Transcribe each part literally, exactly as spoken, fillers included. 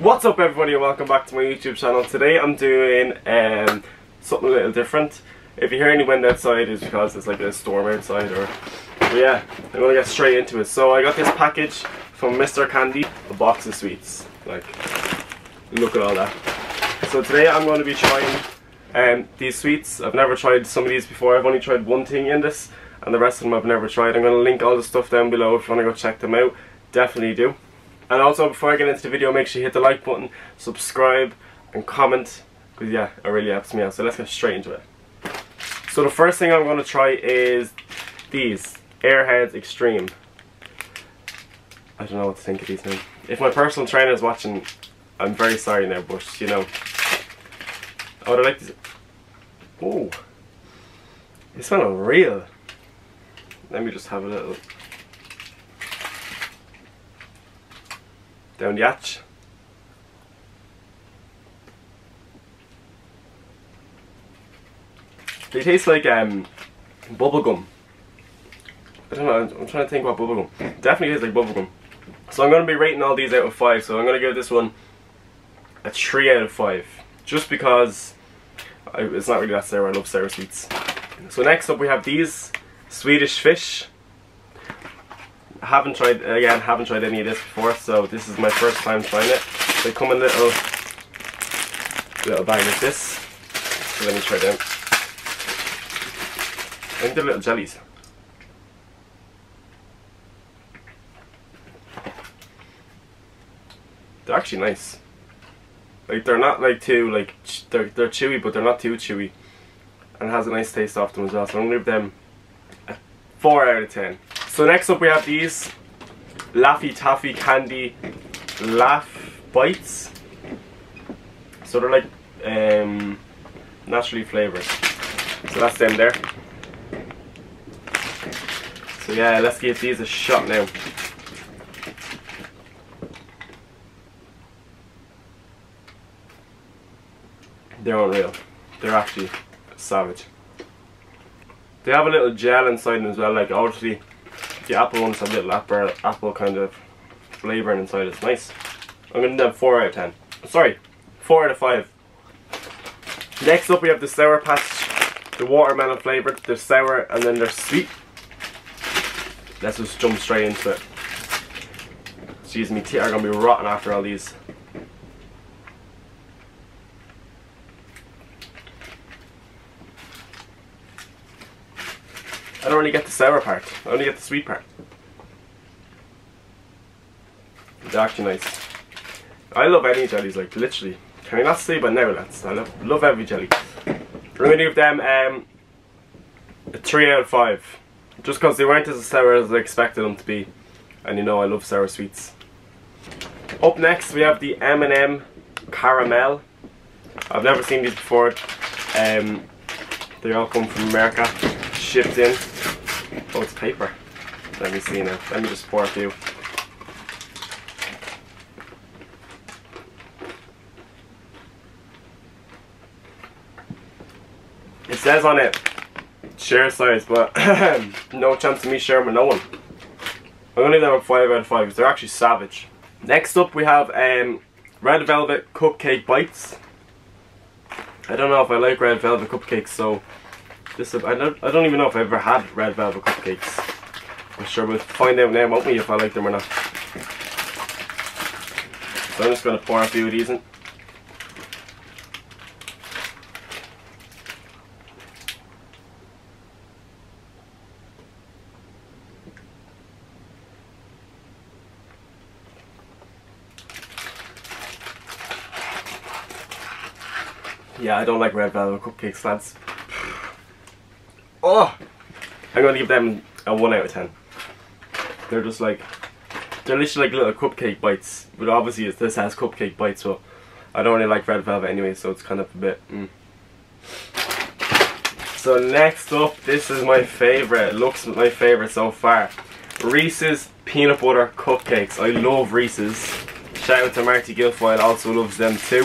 What's up everybody and welcome back to my YouTube channel. Today I'm doing um, something a little different. If you hear any wind outside, it's because it's like a storm outside. Or but yeah, I'm going to get straight into it. So I got this package from Mister Candy, a box of sweets. Like, look at all that. So today I'm going to be trying um, these sweets. I've never tried some of these before. I've only tried one thing in this and the rest of them I've never tried. I'm going to link all the stuff down below if you want to go check them out. Definitely do. And also, before I get into the video, make sure you hit the like button, subscribe, and comment, because yeah, it really helps me out. So let's get straight into it. So the first thing I'm going to try is these, Airheads Extreme. I don't know what to think of these now. If my personal trainer is watching, I'm very sorry now, but you know. I would like these. Oh, they smell unreal. Let me just have a little. Down the hatch. They taste like um, bubblegum. I don't know, I'm trying to think about bubblegum. Definitely tastes like bubblegum. So I'm going to be rating all these out of five, so I'm going to give this one a three out of five. Just because I, it's not really that sour, I love sour sweets. So next up we have these, Swedish fish. Haven't tried again. Haven't tried any of this before, so this is my first time trying it. They come in little, little bag like this. So let me try them. I think they're little jellies. They're actually nice. Like they're not like too like they're they're chewy, but they're not too chewy, and it has a nice taste off them as well. So I'm gonna give them a four out of ten. So next up we have these Laffy Taffy Candy Laugh Bites. So they're like um, naturally flavoured. So that's them there. So yeah, let's give these a shot now. They're unreal. They're actually savage. They have a little gel inside them as well, like obviously. The apple one's a little apple, apple kind of flavouring inside. It's nice. I'm going to do four out of ten. Sorry, four out of five. Next up we have the Sour Patch, the watermelon flavoured. They're sour and then they're sweet. Let's just jump straight into it. Jeez, my teeth are going to be rotten after all these. I don't really get the sour part, I only get the sweet part. They're actually nice. I love any jellies, like literally. Can you not see by now, lads? I love, love every jelly. I'm going to give them um, a three out of five. Just because they weren't as sour as I expected them to be. And you know I love sour sweets. Up next we have the M and M Caramel. I've never seen these before. Um, they all come from America. Shipped in. Oh, it's paper. Let me see now. Let me just pour a few. It says on it, share size, but no chance of me sharing with no one. I'm going to give them a five out of five because they're actually savage. Next up we have um, Red Velvet Cupcake Bites. I don't know if I like Red Velvet Cupcakes, so This, I, don't, I don't even know if I've ever had Red Velvet Cupcakes. I'm sure we'll find out now, won't we, if I like them or not. So I'm just going to pour a few of these in. Yeah, I don't like Red Velvet Cupcakes, lads. Oh, I'm going to give them a one out of ten. They're just like, they're literally like little cupcake bites. But obviously it's, this has cupcake bites, so I don't really like Red Velvet anyway, so it's kind of a bit, mm. So next up, this is my favourite, looks my favourite so far. Reese's Peanut Butter Cupcakes. I love Reese's. Shout out to Marty Guilfoyle, also loves them too.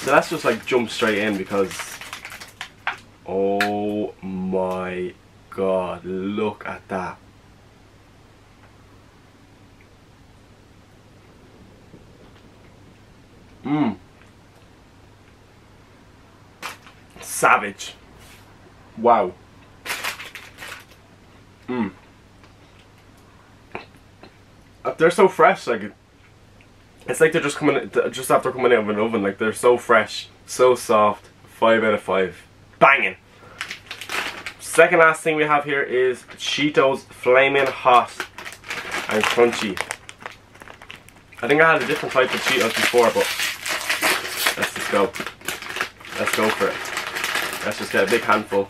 So let's just like jump straight in because... oh my god, look at that. Mmm. Savage. Wow. Mmm. They're so fresh, like it's like they're just coming just after coming out of an oven. Like they're so fresh, so soft. Five out of five, banging. Second last thing we have here is Cheetos Flamin' Hot and Crunchy. I think I had a different type of Cheetos before, but let's just go. Let's go for it. Let's just get a big handful.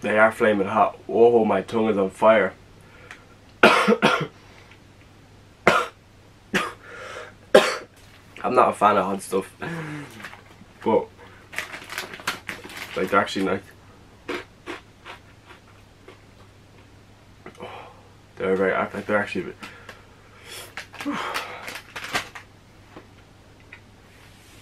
They are flaming hot. Oh, my tongue is on fire. I'm not a fan of hot stuff, but like they're actually nice. Oh, they're very like they're actually.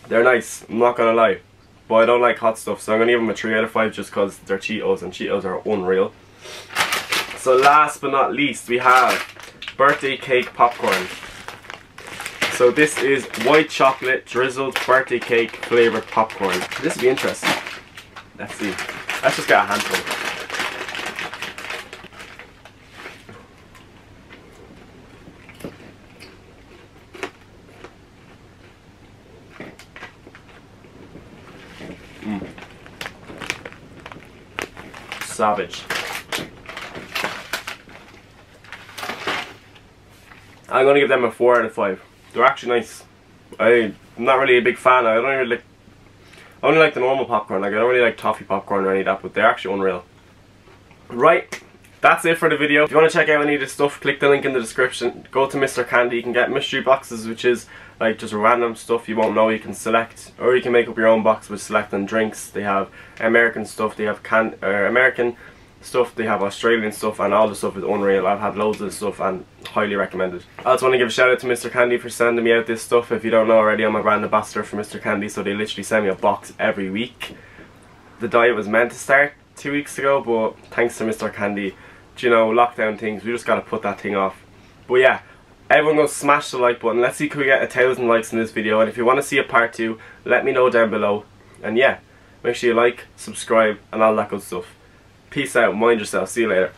They're nice. I'm not gonna lie. But I don't like hot stuff, so I'm going to give them a three out of five just because they're Cheetos, and Cheetos are unreal. So last but not least, we have Birthday Cake Popcorn. So this is white chocolate drizzled birthday cake flavoured popcorn. This will be interesting. Let's see. Let's just get a handful. Mm. Savage. I'm gonna give them a four out of five. They're actually nice. I'm not really a big fan. I don't really like, I only like the normal popcorn. Like I don't really like toffee popcorn or any of that, but they're actually unreal. Right, that's it for the video. If you want to check out any of this stuff, click the link in the description. Go to Mister Candy. You can get mystery boxes, which is like just random stuff you won't know. You can select, or you can make up your own box with selecting drinks. They have American stuff, they have can uh, American stuff, they have Australian stuff, and all the stuff is unreal. I've had loads of this stuff and highly recommended. I also want to give a shout out to Mister Candy for sending me out this stuff. If you don't know already, I'm a brand ambassador for Mister Candy, so they literally send me a box every week. The diet was meant to start two weeks ago, but thanks to Mister Candy, do you know, lockdown things, we just gotta put that thing off. But yeah. Everyone go smash the like button. Let's see if we get a thousand likes in this video. And if you want to see a part two, let me know down below. And yeah, make sure you like, subscribe, and all that good stuff. Peace out. Mind yourself. See you later.